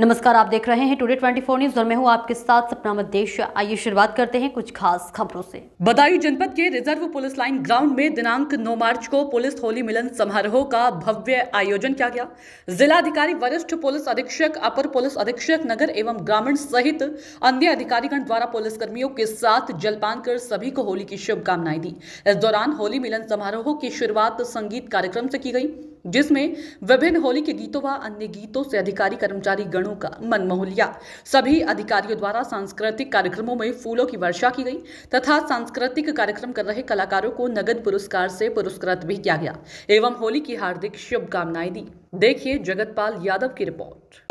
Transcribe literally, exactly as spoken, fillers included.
नमस्कार, आप देख रहे हैं टुडे चौबीस न्यूज़ और मैं हूं आपके साथ सपना मधेश। आइए शुरुआत करते हैं कुछ खास खबरों से। बदायूं जनपद के रिजर्व पुलिस लाइन ग्राउंड में दिनांक नौ मार्च को पुलिस होली मिलन समारोह का भव्य आयोजन किया गया। जिलाधिकारी, वरिष्ठ पुलिस अधीक्षक, अपर पुलिस अधीक्षक नगर एवं ग्रामीण सहित अन्य अधिकारीगण द्वारा पुलिस कर्मियों के साथ जलपान कर सभी को होली की शुभकामनाएं दी। इस दौरान होली मिलन समारोह की शुरुआत संगीत कार्यक्रम से की गई, जिसमें विभिन्न होली के गीतों व अन्य गीतों से अधिकारी कर्मचारी गणों का मन मोह लिया। सभी अधिकारियों द्वारा सांस्कृतिक कार्यक्रमों में फूलों की वर्षा की गई तथा सांस्कृतिक कार्यक्रम कर रहे कलाकारों को नगद पुरस्कार से पुरस्कृत भी किया गया एवं होली की हार्दिक शुभकामनाएं दी। देखिए जगत यादव की रिपोर्ट।